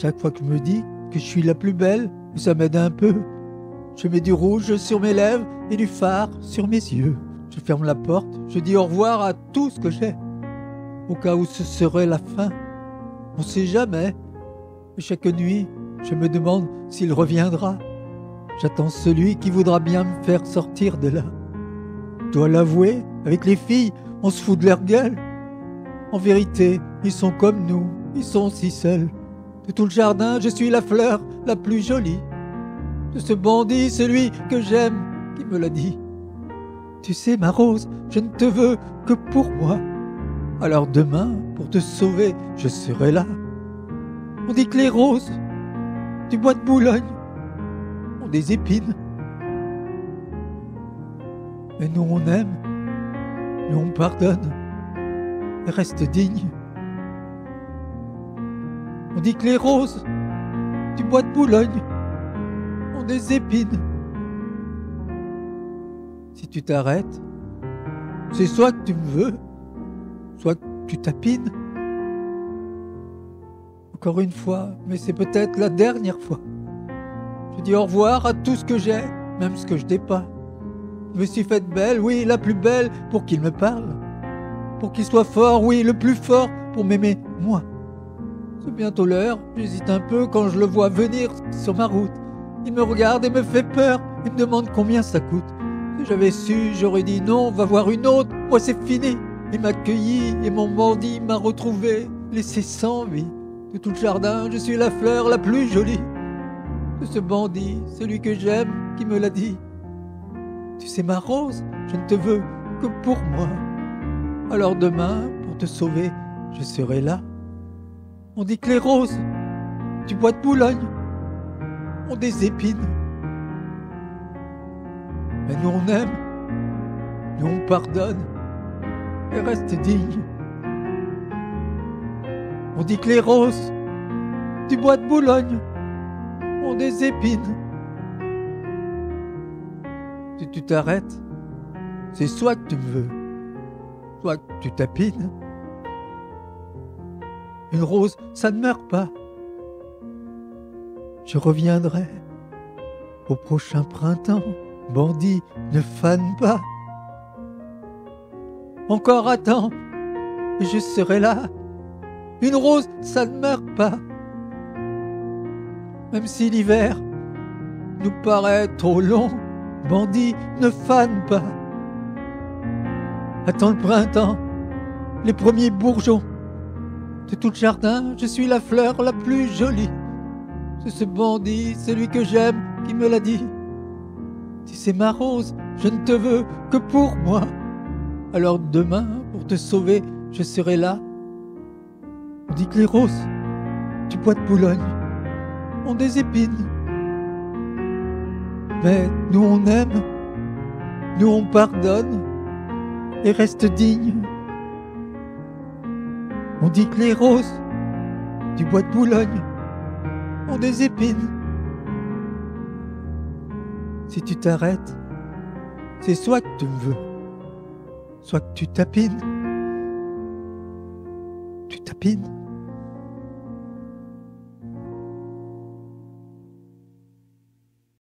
Chaque fois que je me dis que je suis la plus belle, ça m'aide un peu. Je mets du rouge sur mes lèvres et du fard sur mes yeux. Je ferme la porte, je dis au revoir à tout ce que j'ai. Au cas où ce serait la fin, on ne sait jamais. Chaque nuit, je me demande s'il reviendra. J'attends celui qui voudra bien me faire sortir de là. Je dois l'avouer, avec les filles, on se fout de leur gueule. En vérité, ils sont comme nous, ils sont si seuls. De tout le jardin, je suis la fleur la plus jolie. De ce bandit, celui que j'aime, qui me l'a dit. Tu sais, ma rose, je ne te veux que pour moi. Alors demain, pour te sauver, je serai là. On dit que les roses du bois de Boulogne ont des épines. Mais nous, on aime, nous, on pardonne et reste digne. On dit que les roses du bois de Boulogne ont des épines. Si tu t'arrêtes, c'est soit que tu me veux, soit que tu tapines. Encore une fois, mais c'est peut-être la dernière fois. Je dis au revoir à tout ce que j'ai, même ce que je n'ai pas. Je me suis faite belle, oui, la plus belle, pour qu'il me parle. Pour qu'il soit fort, oui, le plus fort, pour m'aimer, moi. C'est bientôt l'heure, j'hésite un peu quand je le vois venir sur ma route. Il me regarde et me fait peur, il me demande combien ça coûte. Si j'avais su, j'aurais dit non, va voir une autre, moi c'est fini. Il m'a accueilli et mon bandit m'a retrouvé, laissé sans vie. De tout le jardin, je suis la fleur la plus jolie. De ce bandit, celui que j'aime, qui me l'a dit. Tu sais, ma rose, je ne te veux que pour moi. Alors demain, pour te sauver, je serai là. On dit que les roses du bois de Boulogne ont des épines. Mais nous, on aime, nous, on pardonne et reste digne. On dit que les roses du bois de Boulogne ont des épines. Si tu t'arrêtes, c'est soit que tu me veux, soit que tu tapines. Une rose, ça ne meurt pas. Je reviendrai au prochain printemps. Bandit, ne fane pas. Encore attends, je serai là. Une rose, ça ne meurt pas. Même si l'hiver nous paraît trop long, bandit, ne fane pas. Attends le printemps, les premiers bourgeons. De tout le jardin, je suis la fleur la plus jolie. C'est ce bandit, celui que j'aime, qui me l'a dit. Si c'est ma rose, je ne te veux que pour moi. Alors demain, pour te sauver, je serai là. On dit que les roses du bois de Boulogne ont des épines. Mais nous, on aime, nous, on pardonne et reste digne. On dit que les roses du bois de Boulogne ont des épines. Si tu t'arrêtes, c'est soit que tu me veux, soit que tu tapines. Tu tapines.